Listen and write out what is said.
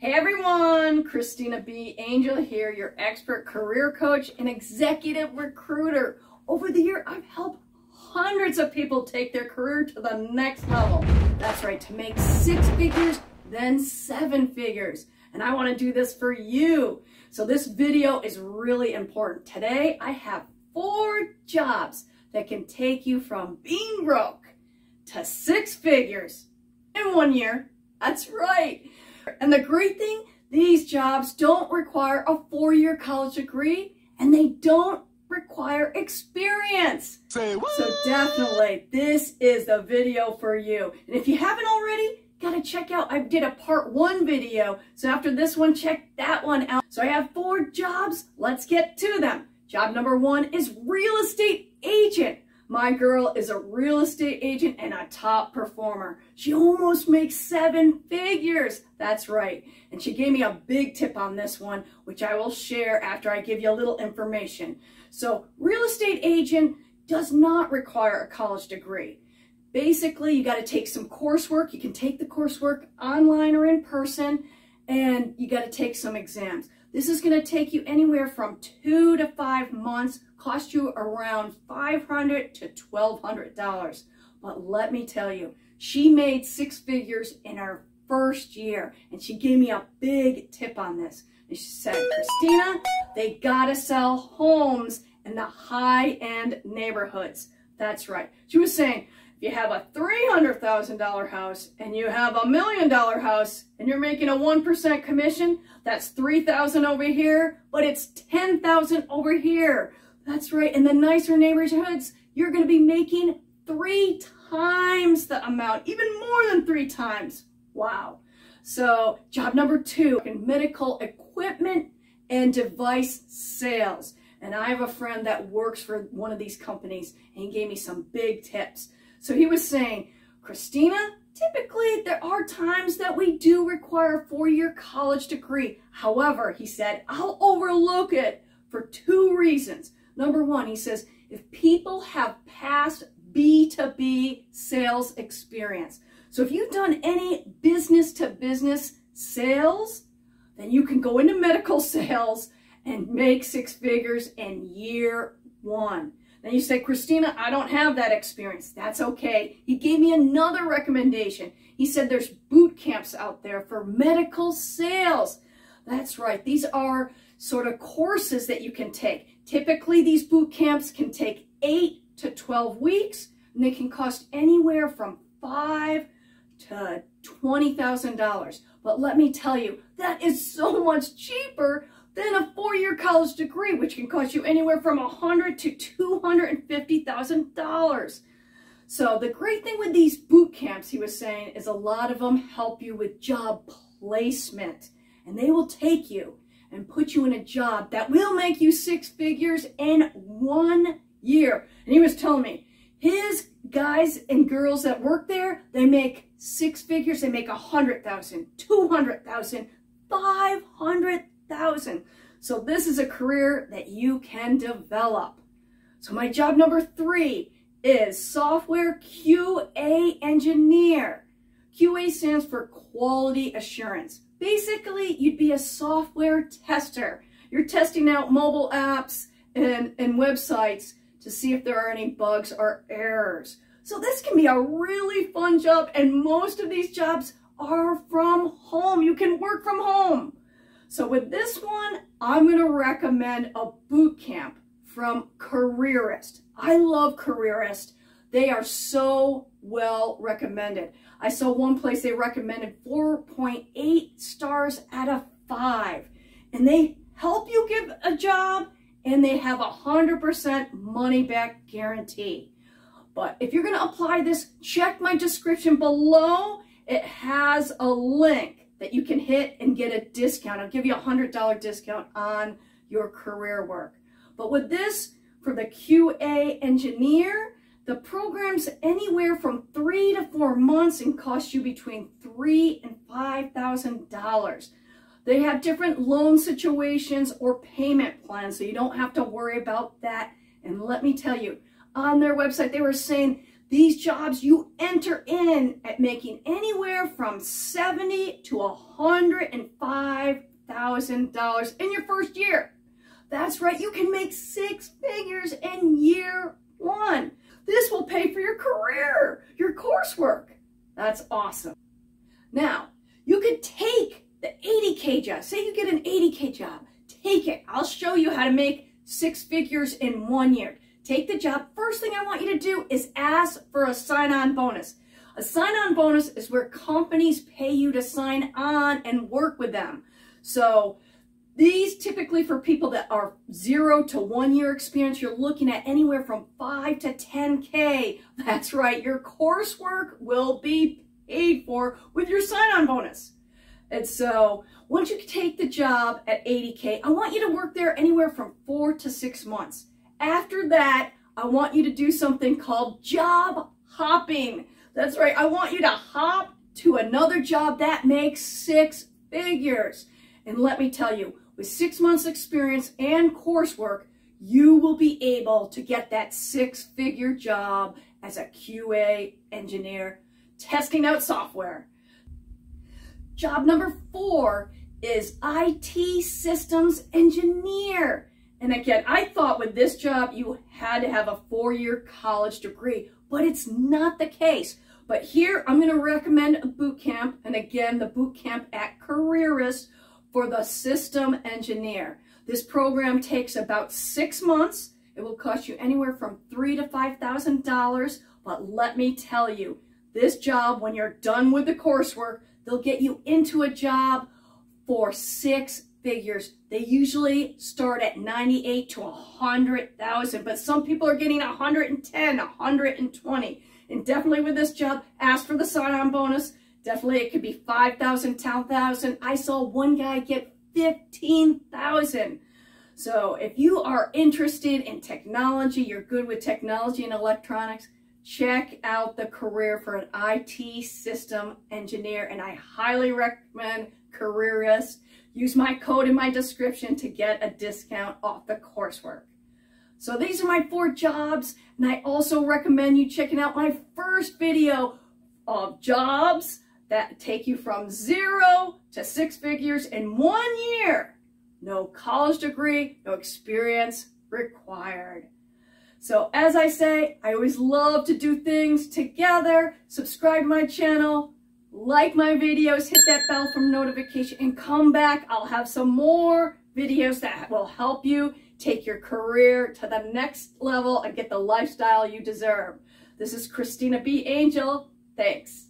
Hey everyone, Kristina B. Angel here, your expert career coach and executive recruiter. Over the year, I've helped hundreds of people take their career to the next level. That's right, to make 6 figures, then 7 figures. And I want to do this for you. So this video is really important. Today, I have 4 jobs that can take you from being broke to 6 figures in 1 year. That's right. And the great thing, these jobs don't require a 4-year college degree and they don't require experience. So definitely, this is the video for you. And if you haven't already, gotta check out, I did a part 1 video. So after this one, check that one out. So I have 4 jobs, let's get to them. Job number 1 is real estate agent. My girl is a real estate agent and a top performer. She almost makes 7 figures. That's right. And she gave me a big tip on this one, which I will share after I give you a little information. So real estate agent does not require a college degree. Basically, you got to take some coursework. You can take the coursework online or in person, and you got to take some exams. This is going to take you anywhere from 2 to 5 months, cost you around $500 to $1,200. But let me tell you, she made 6 figures in her first year, and she gave me a big tip on this. And she said, Kristina, they got to sell homes in the high-end neighborhoods. That's right. She was saying, if you have a $300,000 house and you have a $1 million house and you're making a 1% commission, that's $3,000 over here, but it's $10,000 over here. That's right. In the nicer neighborhoods, you're going to be making 3 times the amount, even more than 3 times. Wow. So job number 2 in medical equipment and device sales. And I have a friend that works for one of these companies and he gave me some big tips. So he was saying, Kristina, typically there are times that we do require a 4-year college degree. However, he said, I'll overlook it for 2 reasons. Number 1, he says, if people have past B2B sales experience. So if you've done any business to business sales, then you can go into medical sales and make 6 figures in year 1. Then you say, Kristina, I don't have that experience. That's okay. He gave me another recommendation. He said there's boot camps out there for medical sales. That's right. These are sort of courses that you can take. Typically, these boot camps can take 8 to 12 weeks, and they can cost anywhere from $5 to $20,000. But let me tell you, that is so much cheaper than a 4-year college degree, which can cost you anywhere from $100 to $250,000. So the great thing with these boot camps, he was saying, is a lot of them help you with job placement. And they will take you and put you in a job that will make you 6 figures in 1 year. And he was telling me, his guys and girls that work there, they make 6 figures. They make $100,000, $200,000, $500,000. So this is a career that you can develop. So my job number 3 is software QA engineer. QA stands for quality assurance. Basically, you'd be a software tester. You're testing out mobile apps and websites to see if there are any bugs or errors. So this can be a really fun job, and most of these jobs are from home. You can work from home. So with this one, I'm going to recommend a boot camp from Careerist. I love Careerist. They are so well recommended. I saw one place they recommended 4.8 stars out of 5. And they help you get a job and they have a 100% money back guarantee. But if you're going to apply this, check my description below. It has a link that you can hit and get a discount. I'll give you a $100 discount on your career work. But with this, for the QA engineer, the program's anywhere from 3 to 4 months and cost you between $3,000 and $5,000. They have different loan situations or payment plans, so you don't have to worry about that. And let me tell you, on their website, they were saying These jobs you enter in at making anywhere from $70,000 to $105,000 in your first year. That's right, you can make six figures in year one. This will pay for your career, your coursework. That's awesome. Now, you could take the 80K job. Say you get an 80K job, take it. I'll show you how to make six figures in 1 year. Take the job. First thing I want you to do is ask for a sign-on bonus. A sign-on bonus is where companies pay you to sign on and work with them. So these typically for people that are 0 to 1 year experience, you're looking at anywhere from 5 to 10K. That's right. Your coursework will be paid for with your sign-on bonus. And so once you take the job at 80K, I want you to work there anywhere from 4 to 6 months. After that, I want you to do something called job hopping. That's right. I want you to hop to another job that makes six figures. And let me tell you, with 6 months experience and coursework, you will be able to get that six-figure job as a QA engineer testing out software. Job number 4 is IT systems engineer. And again, I thought with this job, you had to have a 4-year college degree, but it's not the case. But here, I'm going to recommend a boot camp. And again, the boot camp at Careerist for the system engineer. This program takes about 6 months. It will cost you anywhere from $3,000 to $5,000. But let me tell you, this job, when you're done with the coursework, they'll get you into a job for six figures. They usually start at 98 to 100,000, but some people are getting 110, 120. And definitely with this job, ask for the sign-on bonus. Definitely it could be 5,000, 10,000. I saw one guy get 15,000. So if you are interested in technology, you're good with technology and electronics, check out the career for an IT system engineer. And I highly recommend Careerist. Use my code in my description to get a discount off the coursework. So these are my 4 jobs, and I also recommend you checking out my first video of jobs that take you from 0 to 6 figures in 1 year. No college degree, no experience required. So as I say, I always love to do things together. Subscribe to my channel. Like my videos, hit that bell for notification, and come back. I'll have some more videos that will help you take your career to the next level and get the lifestyle you deserve. This is Kristina B. Angel. Thanks.